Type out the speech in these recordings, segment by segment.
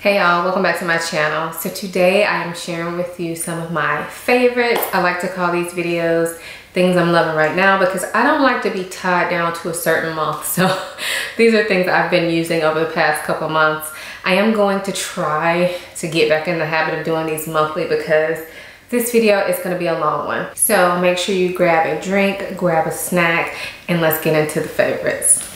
Hey y'all, welcome back to my channel. So today I am sharing with you some of my favorites. I like to call these videos things I'm loving right now because I don't like to be tied down to a certain month. So these are things I've been using over the past couple months. I am going to try to get back in the habit of doing these monthly because this video is going to be a long one. So make sure you grab a drink, grab a snack, and let's get into the favorites.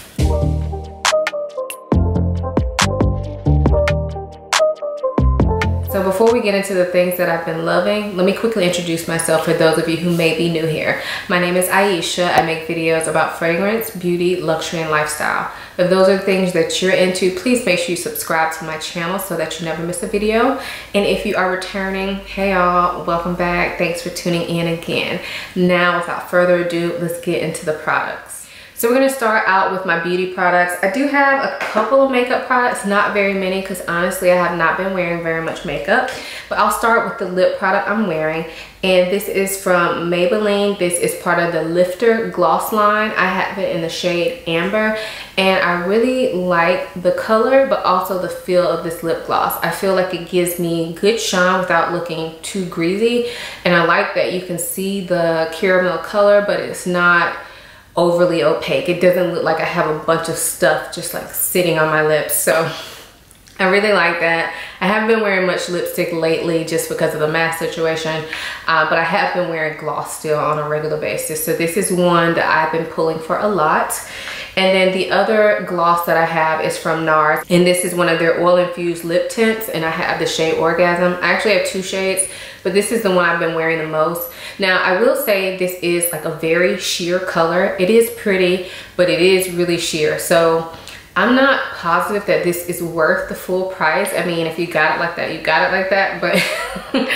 So before we get into the things that I've been loving, let me quickly introduce myself for those of you who may be new here. My name is Aisha. I make videos about fragrance, beauty, luxury, and lifestyle. If those are things that you're into, please make sure you subscribe to my channel so that you never miss a video. And if you are returning, hey y'all, welcome back. Thanks for tuning in again. Now, without further ado, let's get into the products. So we're going to start out with my beauty products. I do have a couple of makeup products, not very many because honestly I have not been wearing very much makeup. But I'll start with the lip product I'm wearing, and this is from Maybelline. This is part of the Lifter Gloss line. I have it in the shade Amber, and I really like the color but also the feel of this lip gloss. I feel like it gives me good shine without looking too greasy, and I like that you can see the caramel color but it's not overly opaque. It doesn't look like I have a bunch of stuff just like sitting on my lips, so I really like that. I haven't been wearing much lipstick lately just because of the mask situation, but I have been wearing gloss still on a regular basis, so this is one that I've been pulling for a lot. And then the other gloss that I have is from NARS, and this is one of their oil infused lip tints, and I have the shade Orgasm. I actually have two shades, but this is the one I've been wearing the most. Now, I will say this is like a very sheer color. It is pretty, but it is really sheer. So I'm not positive that this is worth the full price. I mean, if you got it like that, you got it like that, but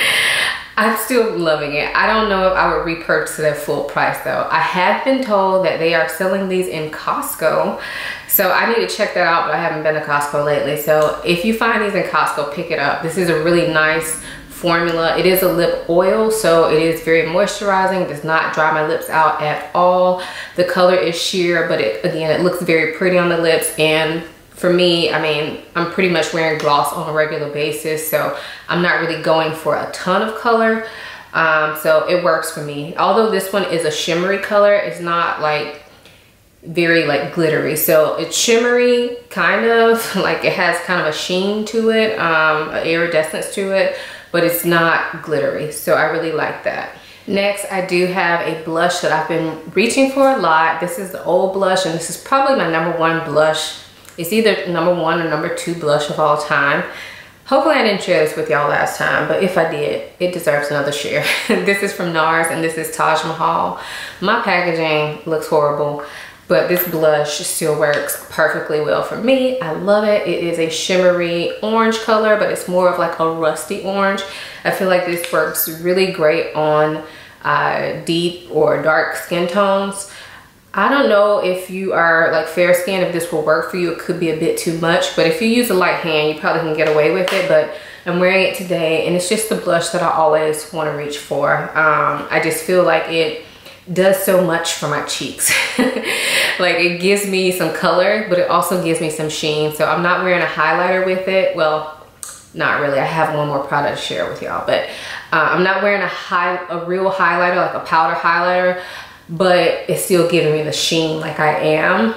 I'm still loving it. I don't know if I would repurchase it at full price though. I have been told that they are selling these in Costco, so I need to check that out, but I haven't been to Costco lately. So if you find these in Costco, pick it up. This is a really nice formula. It is a lip oil, so it is very moisturizing. It does not dry my lips out at all. The color is sheer, but it looks very pretty on the lips. And for me, I mean, I'm pretty much wearing gloss on a regular basis, so I'm not really going for a ton of color, so it works for me. Although this one is a shimmery color, it's not like very like glittery, so it's shimmery, kind of like it has kind of a sheen to it, an iridescence to it, but it's not glittery, so I really like that. Next, I do have a blush that I've been reaching for a lot. This is the Old blush, and this is probably my number one blush. It's either number one or number two blush of all time. Hopefully I didn't share this with y'all last time, but if I did, it deserves another share. This is from NARS, and this is Taj Mahal. My packaging looks horrible, but this blush still works perfectly well for me. I love it. It is a shimmery orange color, but it's more of like a rusty orange. I feel like this works really great on deep or dark skin tones. I don't know if you are like fair skin, if this will work for you. It could be a bit too much, but if you use a light hand, you probably can get away with it. But I'm wearing it today, and it's just the blush that I always want to reach for. I just feel like it does so much for my cheeks. Like it gives me some color, but it also gives me some sheen. So I'm not wearing a highlighter with it. Well, not really. I have one more product to share with y'all, but I'm not wearing a real highlighter, like a powder highlighter, but it's still giving me the sheen like I am,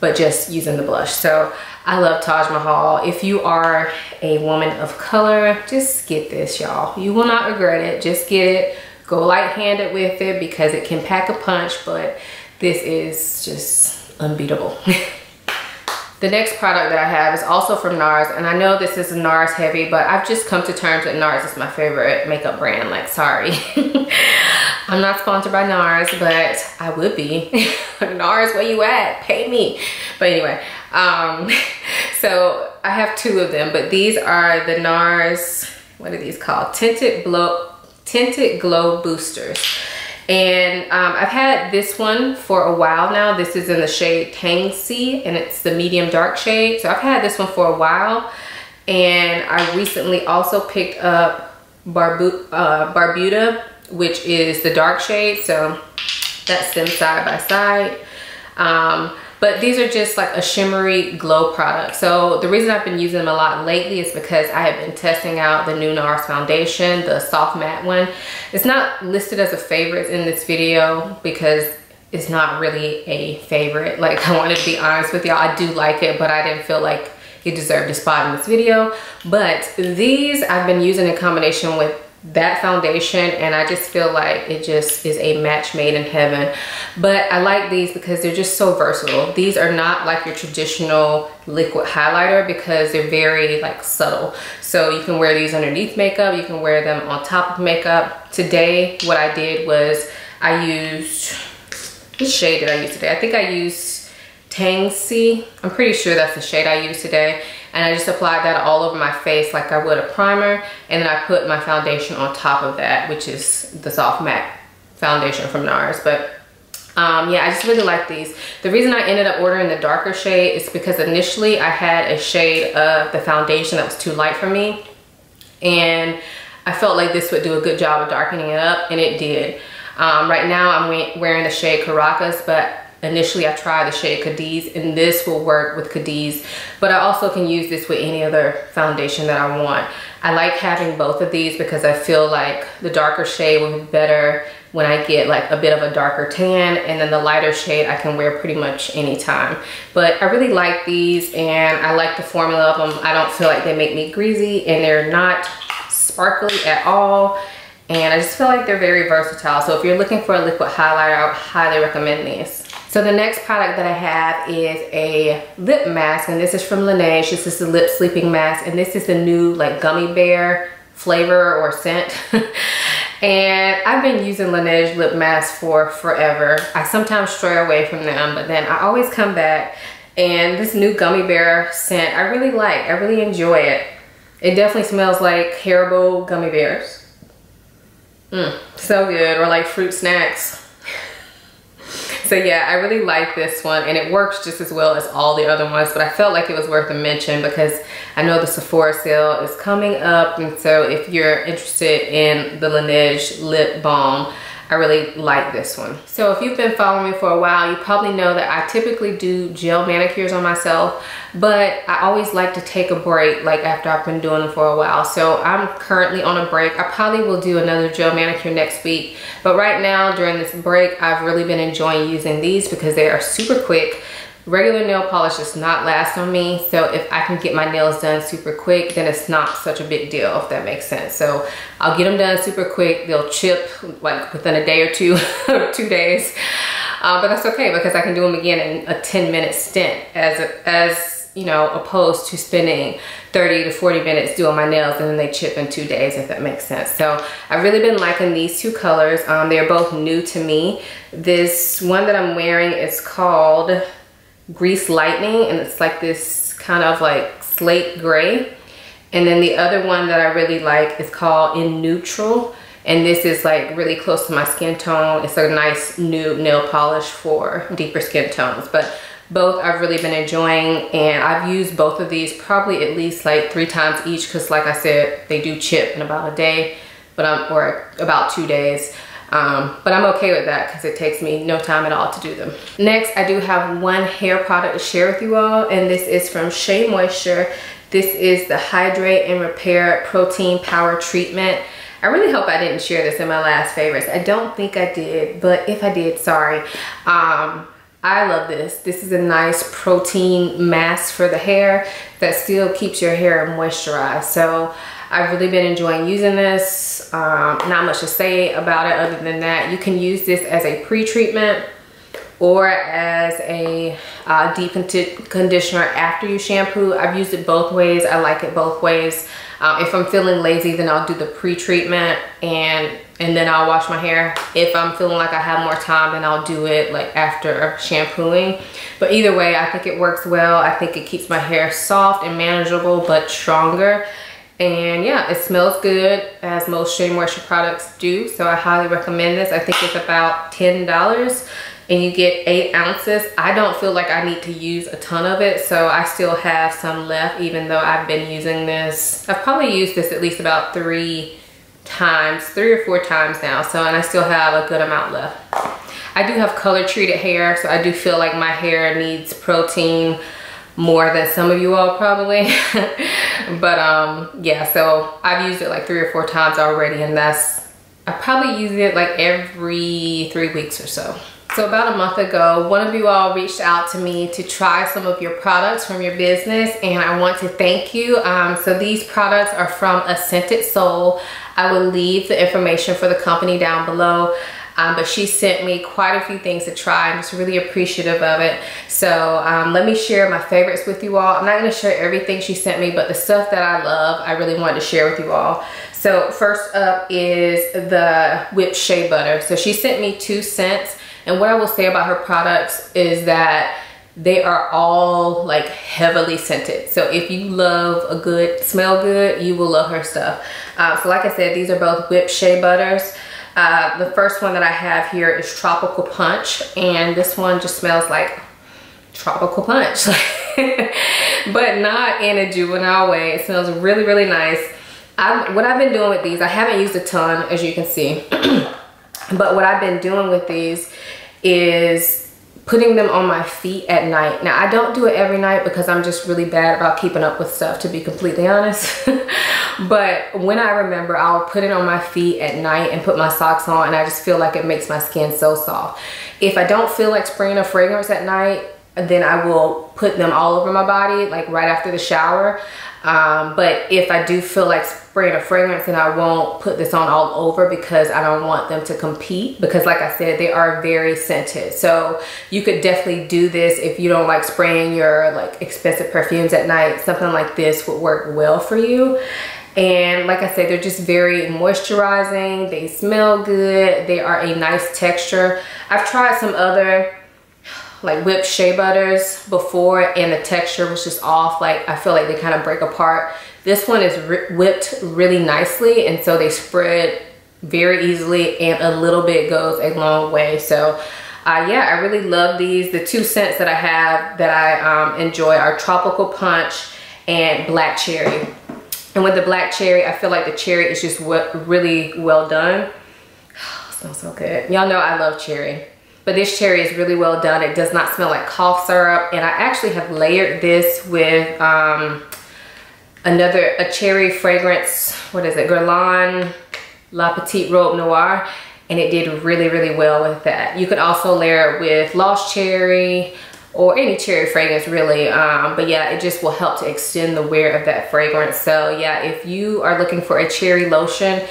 but just using the blush. So I love Taj Mahal. If you are a woman of color, just get this, y'all. You will not regret it. Just get it. Go light-handed with it because it can pack a punch, but this is just unbeatable. The next product that I have is also from NARS, and I know this is NARS heavy, but I've just come to terms that NARS is my favorite makeup brand. Like, sorry. I'm not sponsored by NARS, but I would be. NARS, where you at? Pay me. But anyway, so I have two of them, but these are the NARS, what are these called? Tinted Glow Boosters, and I've had this one for a while now. This is in the shade Tangsi, and it's the medium dark shade. So I've had this one for a while, and I recently also picked up Barbuda, which is the dark shade, so that's them side by side. But these are just like a shimmery glow product. So the reason I've been using them a lot lately is because I have been testing out the new NARS foundation, the soft matte one. It's not listed as a favorite in this video because it's not really a favorite. Like, I wanted to be honest with y'all, I do like it, but I didn't feel like it deserved a spot in this video. But these I've been using in combination with that foundation, and I just feel like it just is a match made in heaven. But I like these because they're just so versatile. These are not like your traditional liquid highlighter because they're very like subtle. So you can wear these underneath makeup, you can wear them on top of makeup. Today what I did was I used, what shade did I use today? I think I used Tangsi. I'm pretty sure that's the shade I used today. And I just applied that all over my face like I would a primer, and then I put my foundation on top of that, which is the soft matte foundation from NARS. But yeah, I just really like these. The reason I ended up ordering the darker shade is because initially I had a shade of the foundation that was too light for me, and I felt like this would do a good job of darkening it up, and it did. Right now I'm wearing the shade Caracas, but initially I tried the shade Cadiz, and this will work with Cadiz, but I also can use this with any other foundation that I want. I like having both of these because I feel like the darker shade will be better when I get like a bit of a darker tan, and then the lighter shade I can wear pretty much anytime. But I really like these, and I like the formula of them. I don't feel like they make me greasy, and they're not sparkly at all. And I just feel like they're very versatile. So if you're looking for a liquid highlighter, I would highly recommend these. So the next product that I have is a lip mask, and this is from Laneige. This is the Lip Sleeping Mask, and this is the new like gummy bear flavor or scent. And I've been using Laneige lip masks for forever. I sometimes stray away from them, but then I always come back. And this new gummy bear scent, I really like. I really enjoy it. It definitely smells like Haribo gummy bears. So good, or like fruit snacks. So yeah, I really like this one, and it works just as well as all the other ones, but I felt like it was worth a mention because I know the Sephora sale is coming up, and so if you're interested in the Laneige lip balm, I really like this one. So if you've been following me for a while, you probably know that I typically do gel manicures on myself, but I always like to take a break like after I've been doing them for a while. So I'm currently on a break. I probably will do another gel manicure next week, but right now during this break, I've really been enjoying using these because they are super quick. Regular nail polish does not last on me, so if I can get my nails done super quick, then it's not such a big deal, if that makes sense. So I'll get them done super quick. They'll chip like within a day or two, or 2 days. But that's okay because I can do them again in a 10-minute stint, as you know, opposed to spending 30 to 40 minutes doing my nails and then they chip in 2 days, if that makes sense. So I've really been liking these two colors. They're both new to me. This one that I'm wearing is called Grease Lightning, and it's like this kind of like slate gray, and then the other one that I really like is called In Neutral, and this is like really close to my skin tone. It's a nice new nail polish for deeper skin tones, but both I've really been enjoying, and I've used both of these probably at least like 3 times each because like I said, they do chip in about a day, but or about 2 days. But I'm okay with that because it takes me no time at all to do them. Next, I do have one hair product to share with you all, and this is from Shea Moisture. This is the Hydrate and Repair Protein Power Treatment. I really hope I didn't share this in my last favorites. I don't think I did, but if I did, sorry. I love this. This is a nice protein mask for the hair that still keeps your hair moisturized. So I've really been enjoying using this. Not much to say about it other than that. You can use this as a pre-treatment or as a deep conditioner after you shampoo. I've used it both ways. I like it both ways. If I'm feeling lazy, then I'll do the pre-treatment and then I'll wash my hair. If I'm feeling like I have more time, then I'll do it like after shampooing. But either way, I think it works well. I think it keeps my hair soft and manageable, but stronger. And yeah, it smells good, as most Shea Moisture products do, so I highly recommend this. I think it's about $10 and you get 8 ounces. I don't feel like I need to use a ton of it, so I still have some left even though I've been using this. I've probably used this at least about 3 times, 3 or 4 times now, so and I still have a good amount left. I do have color treated hair, so I do feel like my hair needs protein more than some of you all probably. But yeah, so I've used it like 3 or 4 times already, and that's, I probably use it like every 3 weeks or so. So about a month ago, one of you all reached out to me to try some of your products from your business, and I want to thank you. So these products are from A Scented Soul. I will leave the information for the company down below, but she sent me quite a few things to try. I'm just really appreciative of it. So let me share my favorites with you all. I'm not going to share everything she sent me, but the stuff that I love, I really wanted to share with you all. So first up is the whipped shea butter. So she sent me 2 scents. And what I will say about her products is that they are all like heavily scented. So if you love a good smell good, you will love her stuff. So like I said, these are both whipped shea butters. The first one that I have here is Tropical Punch. And this one just smells like tropical punch, but not in a juvenile way. It smells really, really nice. What I've been doing with these, I haven't used a ton, as you can see. But what I've been doing with these is putting them on my feet at night. Now, I don't do it every night because I'm just really bad about keeping up with stuff, to be completely honest. But when I remember, I'll put it on my feet at night and put my socks on, and I just feel like it makes my skin so soft. If I don't feel like spraying a fragrance at night, then I will put them all over my body, like right after the shower. But if I do feel like spraying a fragrance, then I won't put this on all over because I don't want them to compete, because like I said, they are very scented. So you could definitely do this if you don't like spraying your like expensive perfumes at night. Something like this would work well for you. And like I said, they're just very moisturizing. They smell good. They are a nice texture. I've tried some other like whipped shea butters before, and the texture was just off. Like I feel like they kind of break apart. This one is whipped really nicely, and so they spread very easily, and a little bit goes a long way. So yeah, I really love these. The 2 scents that I have that I enjoy are Tropical Punch and Black Cherry. And with the Black Cherry, I feel like the cherry is just really well done. It smells so good. Y'all know I love cherry. But this cherry is really well done. It does not smell like cough syrup. And I actually have layered this with a cherry fragrance. What is it? Guerlain, La Petite Robe Noire. And it did really, really well with that. You could also layer it with lost cherry or any cherry fragrance really. But yeah, it just will help to extend the wear of that fragrance. So yeah, if you are looking for a cherry lotion,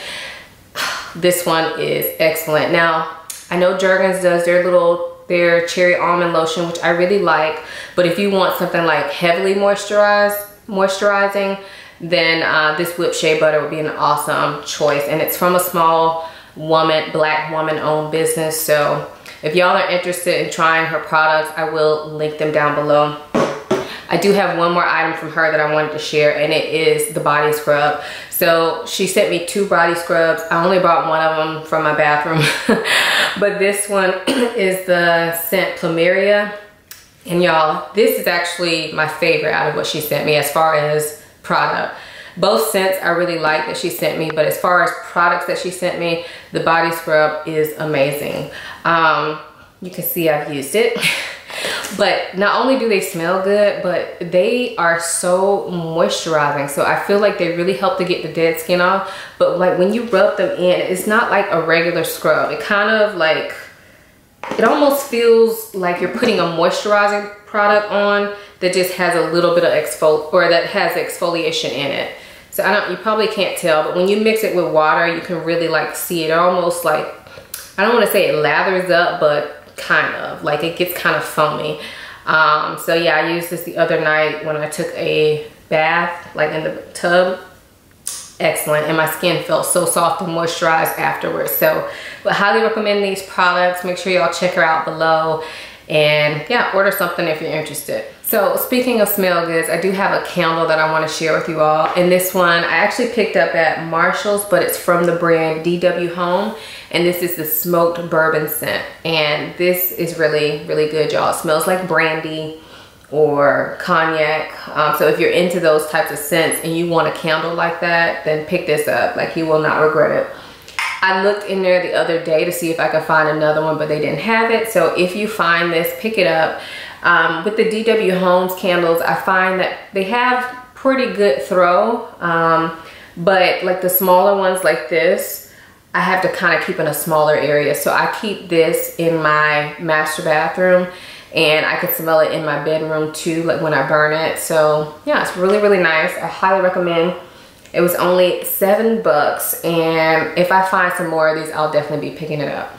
this one is excellent. Now, I know Jergens does their cherry almond lotion, which I really like, but if you want something like heavily moisturizing, then this whipped shea butter would be an awesome choice. And it's from a small woman, black woman owned business. So if y'all are interested in trying her products, I will link them down below. I do have one more item from her that I wanted to share, and it is the body scrub. So she sent me 2 body scrubs. I only bought one of them from my bathroom. But this one is the scent Plumeria. And y'all, this is actually my favorite out of what she sent me as far as product. Both scents I really like that she sent me, but as far as products that she sent me, the body scrub is amazing. You can see I've used it. But not only do they smell good, but they are so moisturizing. So I feel like they really help to get the dead skin off. But like when you rub them in, it's not like a regular scrub. It kind of like, it almost feels like you're putting a moisturizing product on that just has a little bit of exfoliation in it. So you probably can't tell, but when you mix it with water, you can really like see it almost like, I don't want to say it lathers up, but kind of like it gets kind of foamy. So yeah, I used this the other night when I took a bath, like in the tub. Excellent. And my skin felt so soft and moisturized afterwards. So I highly recommend these products. Make sure y'all check her out below, and yeah, order something if you're interested. So speaking of smell goods, I do have a candle that I want to share with you all. And this one I actually picked up at Marshall's, but it's from the brand DW Home. And this is the smoked bourbon scent. And this is really, really good, y'all. It smells like brandy or cognac. So if you're into those types of scents and you want a candle like that, then pick this up. Like you will not regret it. I looked in there the other day to see if I could find another one, but they didn't have it. So if you find this, pick it up. With the DW Homes candles, I find that they have pretty good throw, but like the smaller ones like this, I have to kind of keep in a smaller area. So I keep this in my master bathroom, and I can smell it in my bedroom too, like when I burn it. So yeah, it's really, really nice. I highly recommend. It was only $7, and if I find some more of these, I'll definitely be picking it up.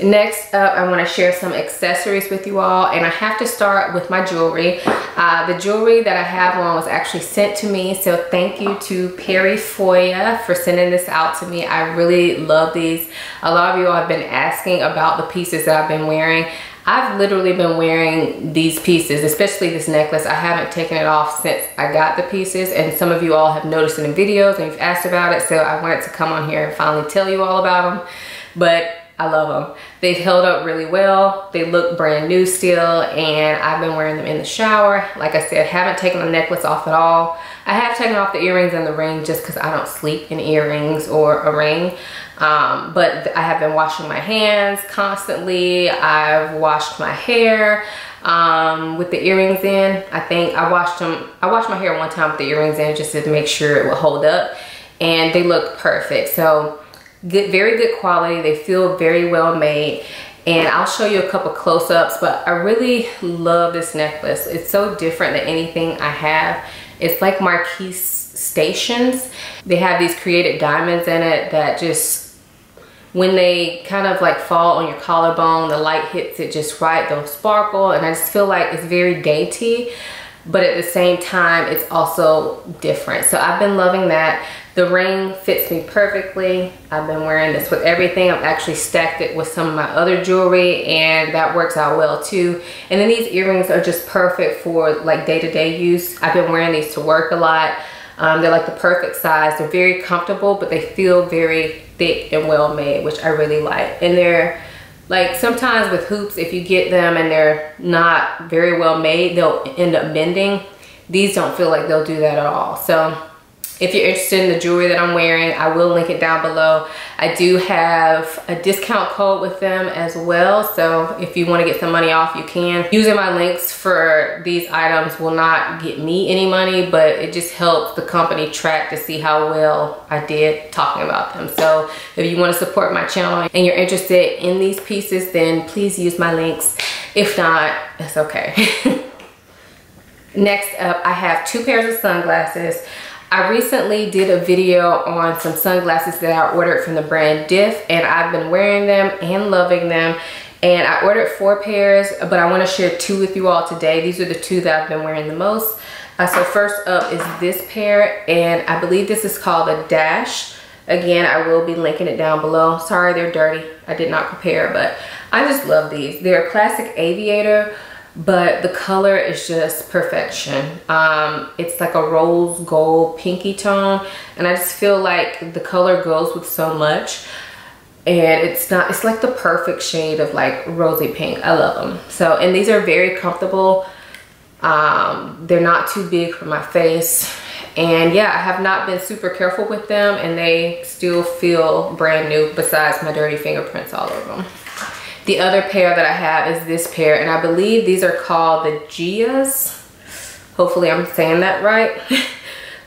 Next up, I want to share some accessories with you all, and I have to start with my jewelry. The jewelry that I have on was actually sent to me, so thank you to Perri Foia for sending this out to me. I really love these. A lot of you all have been asking about the pieces that I've been wearing. I've literally been wearing these pieces, especially this necklace. I haven't taken it off since I got the pieces, and some of you all have noticed it in videos and you've asked about it, so I wanted to come on here and finally tell you all about them. But I love them. They've held up really well. They look brand new still, and I've been wearing them in the shower. Like I said, haven't taken the necklace off at all. I have taken off the earrings and the ring just because I don't sleep in earrings or a ring. But I have been washing my hands constantly. I've washed my hair with the earrings in. I think I washed my hair one time with the earrings in just to make sure it would hold up, and they look perfect. So good, very good quality. They feel very well made, and I'll show you a couple close-ups, but I really love this necklace. It's so different than anything I have. It's like Marquise Stations. They have these created diamonds in it that just, when they kind of like fall on your collarbone, the light hits it just right, they'll sparkle, and I just feel like it's very dainty, but at the same time it's also different. So I've been loving that. The ring fits me perfectly. I've been wearing this with everything. I've actually stacked it with some of my other jewelry, and that works out well too. And then these earrings are just perfect for like day-to-day use. I've been wearing these to work a lot. They're like the perfect size. They're very comfortable, but they feel very thick and well made, which I really like. And they're like, sometimes with hoops, if you get them and they're not very well made, they'll end up bending. These don't feel like they'll do that at all. So if you're interested in the jewelry that I'm wearing, I will link it down below. I do have a discount code with them as well. So if you want to get some money off, you can. Using my links for these items will not get me any money, but it just helps the company track to see how well I did talking about them. So if you want to support my channel and you're interested in these pieces, then please use my links. If not, that's okay. Next up, I have two pairs of sunglasses. I recently did a video on some sunglasses that I ordered from the brand Diff, and I've been wearing them and loving them. And I ordered 4 pairs, but I want to share 2 with you all today. These are the 2 that I've been wearing the most. So first up is this pair, and I believe this is called a Dash. Again, I will be linking it down below. Sorry, they're dirty. I did not prepare, but I just love these. They're a plastic aviator, but the color is just perfection. It's like a rose gold pinky tone, and I just feel like the color goes with so much, and it's like the perfect shade of like rosy pink. I love them. So, and these are very comfortable. They're not too big for my face, and yeah, I have not been super careful with them, and they still feel brand new besides my dirty fingerprints all over them. The other pair that I have is this pair, and I believe these are called the Gias. Hopefully I'm saying that right.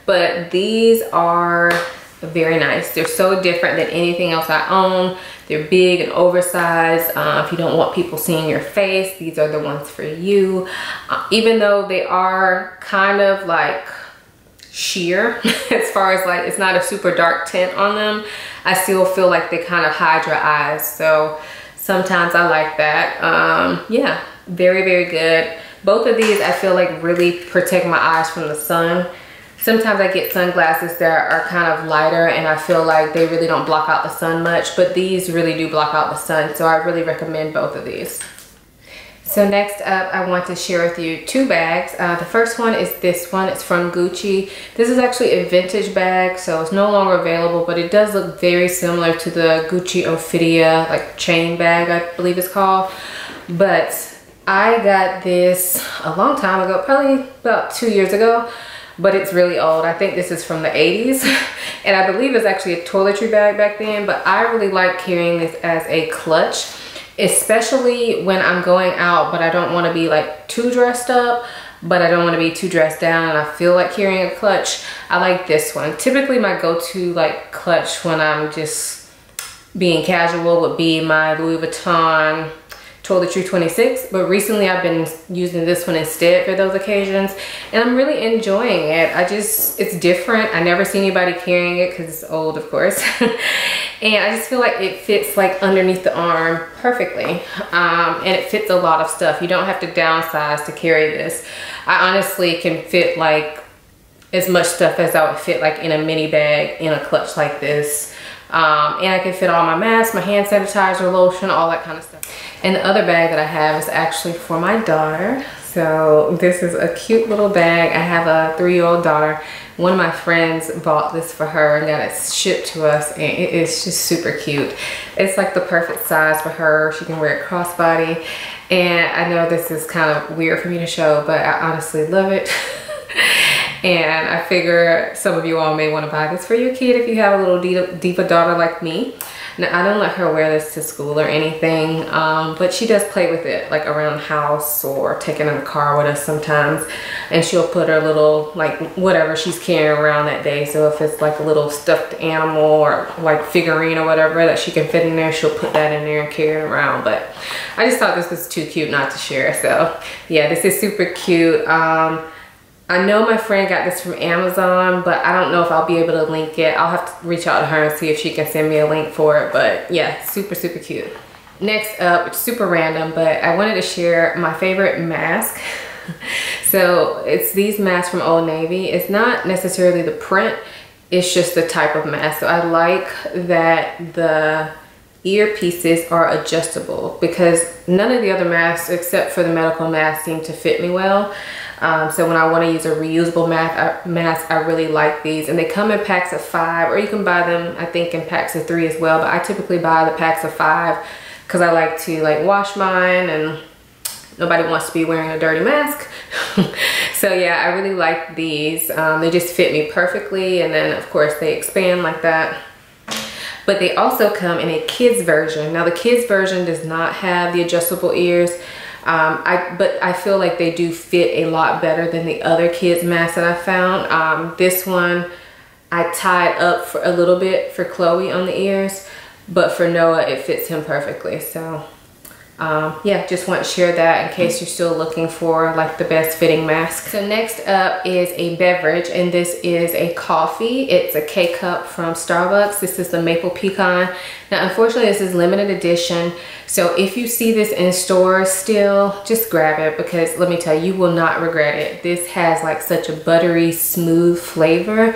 But these are very nice. They're so different than anything else I own. They're big and oversized. If you don't want people seeing your face, these are the ones for you. Even though they are kind of like sheer as far as like, it's not a super dark tint on them, I still feel like they kind of hide your eyes. So sometimes I like that. Yeah, very, very good. Both of these I feel like really protect my eyes from the sun. Sometimes I get sunglasses that are kind of lighter, and I feel like they really don't block out the sun much, but these really do block out the sun. So I really recommend both of these. So next up, I want to share with you 2 bags. The first one is this one. It's from Gucci. This is actually a vintage bag, so it's no longer available, but it does look very similar to the Gucci Ophidia like chain bag, I believe it's called. But I got this a long time ago, probably about 2 years ago. but it's really old. I think this is from the 80s and I believe it's actually a toiletry bag back then, but I really like carrying this as a clutch, especially when I'm going out, but I don't want to be like too dressed up, but I don't want to be too dressed down and I feel like carrying a clutch. I like this one. Typically my go-to like clutch when I'm just being casual would be my Louis Vuitton Told the True 26, but recently I've been using this one instead for those occasions and I'm really enjoying it. It's different. I never see anybody carrying it because it's old, of course. And I just feel like it fits like underneath the arm perfectly. And it fits a lot of stuff. You don't have to downsize to carry this. I honestly can fit like as much stuff as I would fit like in a mini bag in a clutch like this. And I can fit all my masks, my hand sanitizer, lotion, all that kind of stuff. And the other bag that I have is actually for my daughter. So this is a cute little bag. I have a 3-year-old daughter. One of my friends bought this for her and got it shipped to us, and it is just super cute. It's like the perfect size for her. She can wear it crossbody. And I know this is kind of weird for me to show, but I honestly love it. And I figure some of you all may want to buy this for your kid if you have a little diva daughter like me. Now, I don't let her wear this to school or anything, but she does play with it like around the house or take it in the car with us sometimes. And she'll put her little, like whatever she's carrying around that day. So if it's like a little stuffed animal or like figurine or whatever that she can fit in there, she'll put that in there and carry it around. But I just thought this was too cute not to share. So yeah, this is super cute. I know my friend got this from Amazon, but I don't know if I'll be able to link it. I'll have to reach out to her and see if she can send me a link for it, but yeah, super, super cute. Next up, it's super random, but I wanted to share my favorite mask. So it's these masks from Old Navy. It's not necessarily the print, it's just the type of mask. So I like that the earpieces are adjustable because none of the other masks except for the medical mask seem to fit me well. So when I want to use a reusable mask, I really like these, and they come in packs of 5, or you can buy them I think in packs of 3 as well, but I typically buy the packs of 5 because I like to like wash mine and nobody wants to be wearing a dirty mask. So yeah, I really like these. They just fit me perfectly, and then of course they expand like that. But they also come in a kids version. Now the kids version does not have the adjustable ears, but I feel like they do fit a lot better than the other kids masks that I found. This one I tied up for a little bit for Chloe on the ears, but for Noah it fits him perfectly. So yeah, just want to share that in case you're still looking for like the best fitting mask. So next up is a beverage, and this is a coffee. It's a K-Cup from Starbucks. This is the Maple Pecan. Now, unfortunately, this is limited edition. So if you see this in stores still, just grab it because let me tell you, you will not regret it. This has like such a buttery, smooth flavor.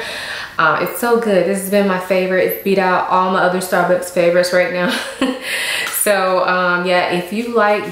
It's so good. This has been my favorite. It's beat out all my other Starbucks favorites right now. So yeah, if you like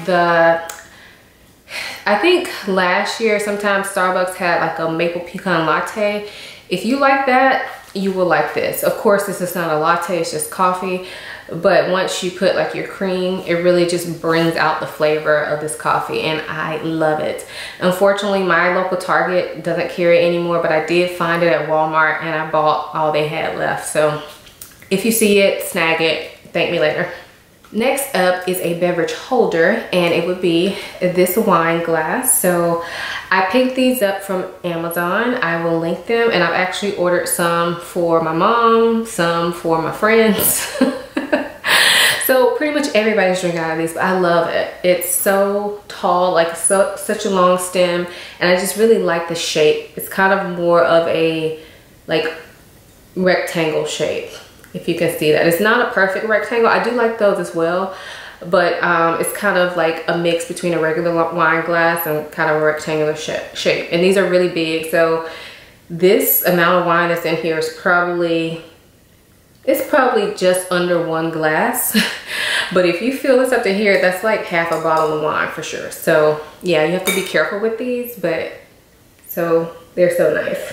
I think last year sometimes Starbucks had like a maple pecan latte. If you like that, you will like this. Of course, this is not a latte, it's just coffee. But once you put like your cream, it really just brings out the flavor of this coffee, and I love it. Unfortunately, my local Target doesn't carry it anymore, but I did find it at Walmart and I bought all they had left. So if you see it, snag it, thank me later. Next up is a beverage holder, and it would be this wine glass. So I picked these up from Amazon. I will link them, and I've actually ordered some for my mom, some for my friends. So pretty much everybody's drinking out of these, but I love it. It's so tall, like such a long stem, and I just really like the shape. It's kind of more of a like rectangle shape, if you can see that. It's not a perfect rectangle. I do like those as well, but it's kind of like a mix between a regular wine glass and kind of a rectangular shape. And these are really big, so this amount of wine that's in here is probably, it's probably just under 1 glass. But if you fill this up to here, that's like half a bottle of wine for sure. So yeah, you have to be careful with these, but so they're so nice.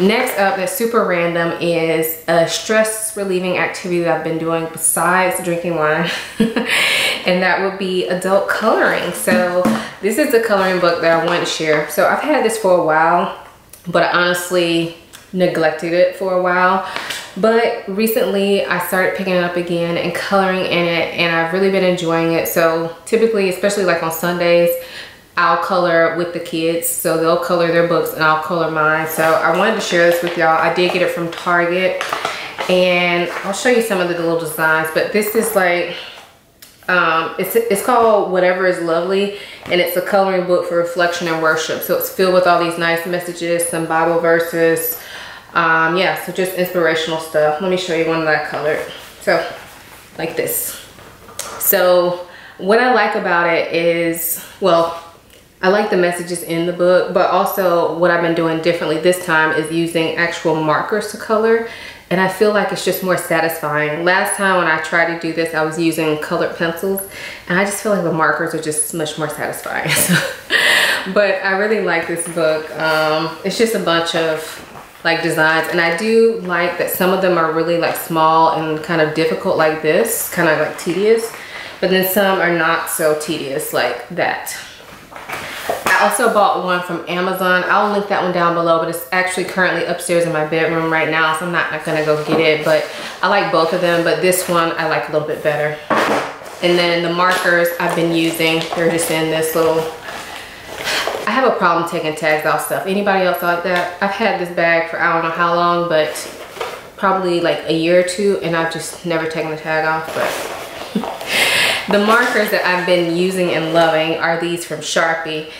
Next up that's super random is a stress relieving activity that I've been doing besides drinking wine. And that would be adult coloring. So this is the coloring book that I want to share. So I've had this for a while. but I honestly neglected it for a while. But recently I started picking it up again and coloring in it, and I've really been enjoying it. So typically, especially like on Sundays, I'll color with the kids, so they'll color their books and I'll color mine. So I wanted to share this with y'all. I did get it from Target, and I'll show you some of the little designs, but this is like it's called Whatever Is Lovely, and it's a coloring book for reflection and worship. So it's filled with all these nice messages, some Bible verses, yeah, so just inspirational stuff. Let me show you one that I colored. So like this. So what I like about it is, well, I like the messages in the book, but also what I've been doing differently this time is using actual markers to color. And I feel like it's just more satisfying. Last time when I tried to do this, I was using colored pencils, and I just feel like the markers are just much more satisfying. But I really like this book. It's just a bunch of like designs, and I do like that some of them are really like small and kind of difficult like this, kind of like tedious, but then some are not so tedious like that. I also bought one from Amazon. I'll link that one down below, but it's actually currently upstairs in my bedroom right now, so I'm not gonna go get it. But I like both of them, but this one I like a little bit better. And then the markers I've been using, they're just in this little, I have a problem taking tags off stuff. Anybody else like that? I've had this bag for I don't know how long, but probably like a year or two, and I've just never taken the tag off. But the markers that I've been using and loving are these from Sharpie.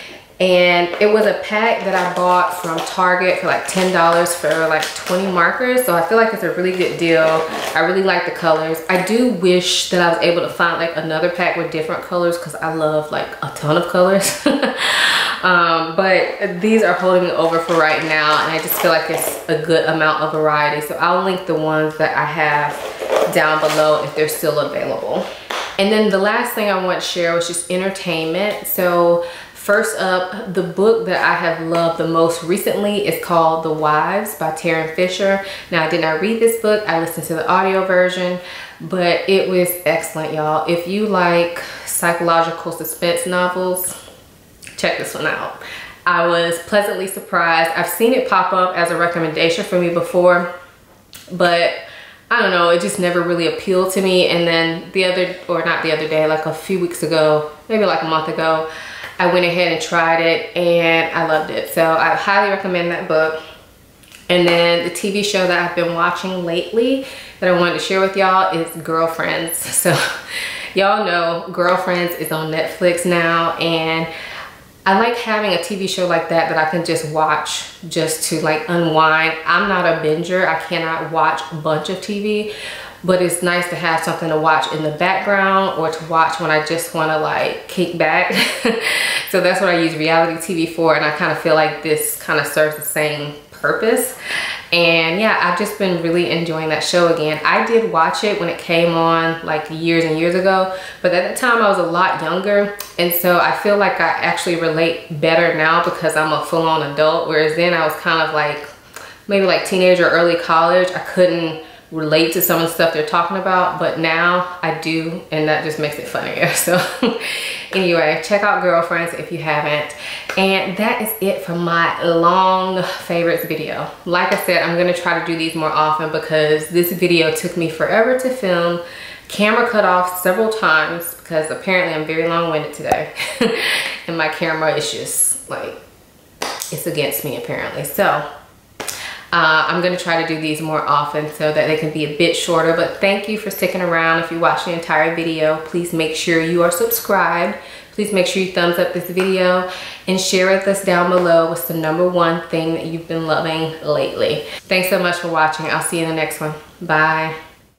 And it was a pack that I bought from Target for like $10 for like 20 markers. So I feel like it's a really good deal. I really like the colors. I do wish that I was able to find like another pack with different colors, because I love like a ton of colors. But these are holding me over for right now, and I just feel like it's a good amount of variety. So I'll link the ones that I have down below if they're still available. And then the last thing I want to share was just entertainment. So first up, the book that I have loved the most recently is called The Wives by Taryn Fisher. Now, I did not read this book. I listened to the audio version, but it was excellent, y'all. If you like psychological suspense novels, check this one out. I was pleasantly surprised. I've seen it pop up as a recommendation for me before, but I don't know, it just never really appealed to me. And then the other, or not the other day, like a few weeks ago, maybe like a month ago, I went ahead and tried it, and I loved it. So I highly recommend that book. And then the TV show that I've been watching lately that I wanted to share with y'all is Girlfriends. So y'all know Girlfriends is on Netflix now, and I like having a TV show like that that I can just watch just to like unwind. I'm not a binger. I cannot watch a bunch of TV, but it's nice to have something to watch in the background, or to watch when I just want to like kick back. So that's what I use reality TV for, and I kind of feel like this kind of serves the same purpose. And yeah, I've just been really enjoying that show again. I did watch it when it came on like years and years ago, but at the time I was a lot younger, and so I feel like I actually relate better now because I'm a full-on adult, whereas then I was kind of like maybe like teenager or early college. I couldn't relate to some of the stuff they're talking about, but now I do, and that just makes it funnier. So anyway, check out Girlfriends if you haven't. And that is it for my long favorites video. Like I said, I'm gonna try to do these more often because this video took me forever to film. Camera cut off several times because apparently I'm very long-winded today. And my camera is just like, it's against me apparently. So I'm gonna try to do these more often so that they can be a bit shorter. But thank you for sticking around. If you watch the entire video, please make sure you are subscribed. Please make sure you thumbs up this video and share with us down below what's the #1 thing that you've been loving lately. Thanks so much for watching. I'll see you in the next one. Bye.